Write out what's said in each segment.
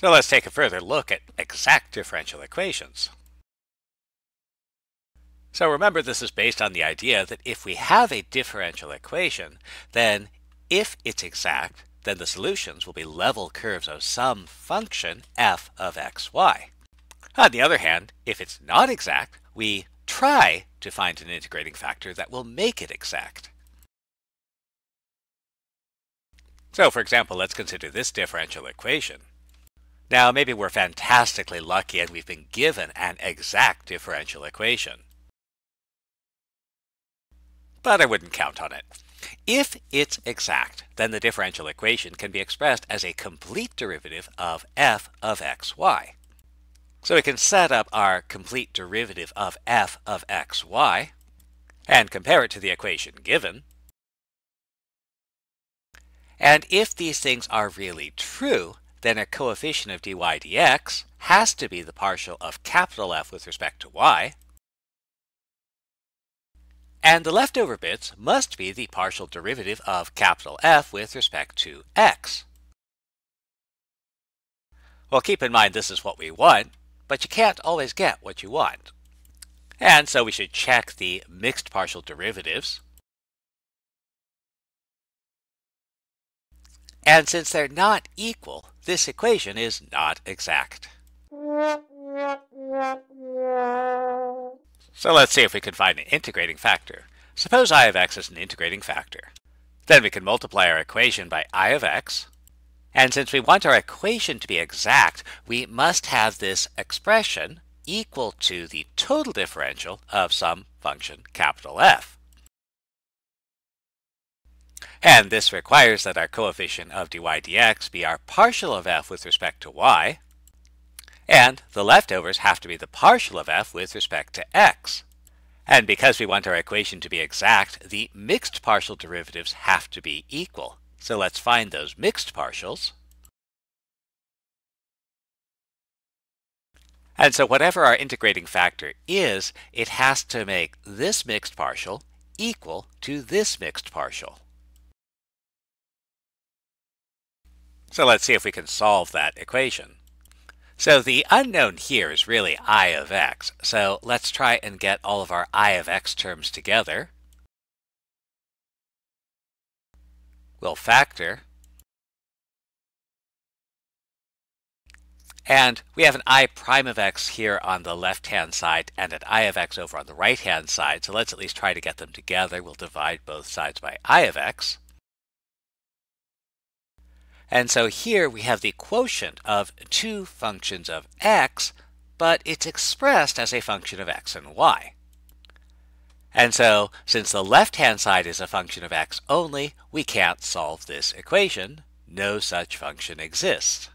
So let's take a further look at exact differential equations. So remember, this is based on the idea that if we have a differential equation, then if it's exact, then the solutions will be level curves of some function f of xy. On the other hand, if it's not exact, we try to find an integrating factor that will make it exact. So for example, let's consider this differential equation. Now maybe we're fantastically lucky and we've been given an exact differential equation. But I wouldn't count on it. If it's exact, then the differential equation can be expressed as a complete derivative of f of xy. So we can set up our complete derivative of f of xy and compare it to the equation given. And if these things are really true, then a coefficient of dy dx has to be the partial of capital F with respect to y, and the leftover bits must be the partial derivative of capital F with respect to x. Well, keep in mind this is what we want, but you can't always get what you want. And so we should check the mixed partial derivatives. And since they're not equal, this equation is not exact. So let's see if we can find an integrating factor. Suppose I of x is an integrating factor. Then we can multiply our equation by I of x. And since we want our equation to be exact, we must have this expression equal to the total differential of some function capital F. And this requires that our coefficient of dy dx be our partial of f with respect to y, and the leftovers have to be the partial of f with respect to x. And because we want our equation to be exact, the mixed partial derivatives have to be equal. So let's find those mixed partials. And so whatever our integrating factor is, it has to make this mixed partial equal to this mixed partial. So let's see if we can solve that equation. So the unknown here is really I of x. So let's try and get all of our I of x terms together. We'll factor. And we have an I prime of x here on the left-hand side and an I of x over on the right-hand side. So let's at least try to get them together. We'll divide both sides by I of x. And so here we have the quotient of two functions of x, but it's expressed as a function of x and y. And so since the left-hand side is a function of x only, we can't solve this equation. No such function exists.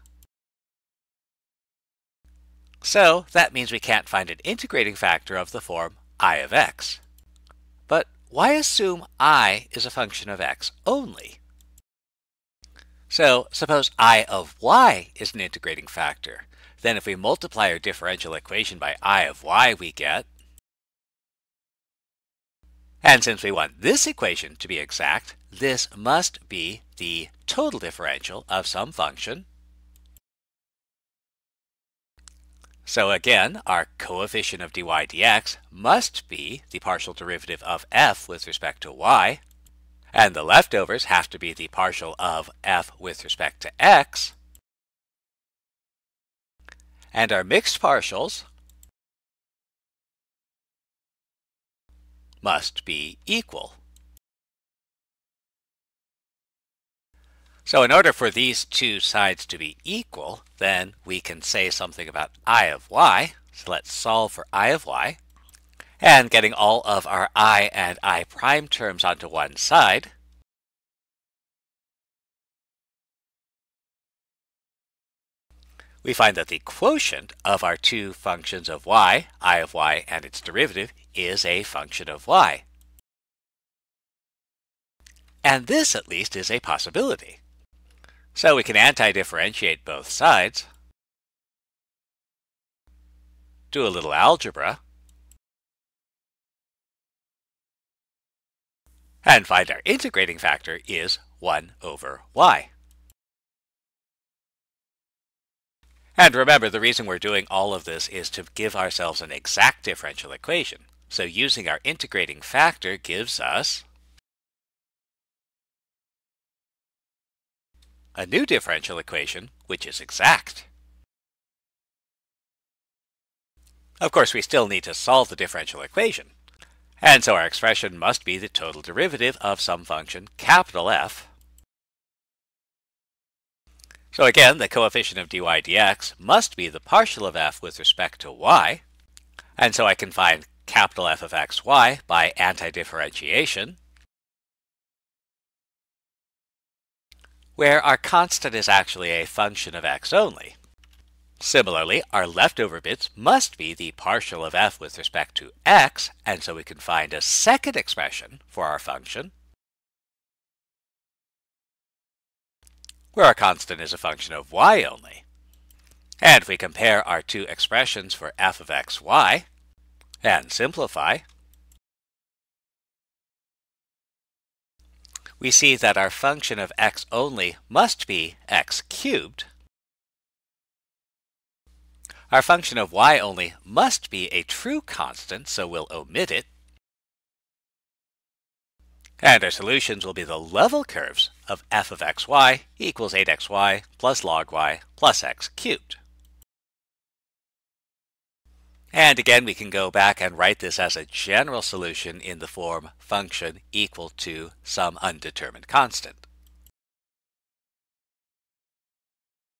So that means we can't find an integrating factor of the form I of x. But why assume I is a function of x only? So suppose I of y is an integrating factor. Then if we multiply our differential equation by I of y, we get. And since we want this equation to be exact, this must be the total differential of some function. So again, our coefficient of dy dx must be the partial derivative of f with respect to y. And the leftovers have to be the partial of f with respect to x. And our mixed partials must be equal. So in order for these two sides to be equal, then we can say something about I of y. So let's solve for I of y. And getting all of our I and I prime terms onto one side. We find that the quotient of our two functions of y, I of y and its derivative, is a function of y. And this at least is a possibility. So we can anti-differentiate both sides, do a little algebra, and find our integrating factor is 1 over y. And remember, the reason we're doing all of this is to give ourselves an exact differential equation. So using our integrating factor gives us a new differential equation, which is exact. Of course, we still need to solve the differential equation. And so our expression must be the total derivative of some function, capital F. So again, the coefficient of dy dx must be the partial of f with respect to y. And so I can find capital F of xy by anti-differentiation, where our constant is actually a function of x only. Similarly, our leftover bits must be the partial of f with respect to x, and so we can find a second expression for our function, where our constant is a function of y only. And if we compare our two expressions for f of xy and simplify, we see that our function of x only must be x cubed. Our function of y only must be a true constant, so we'll omit it. And our solutions will be the level curves of f of xy equals 8xy plus log y plus x cubed. And again, we can go back and write this as a general solution in the form function equal to some undetermined constant.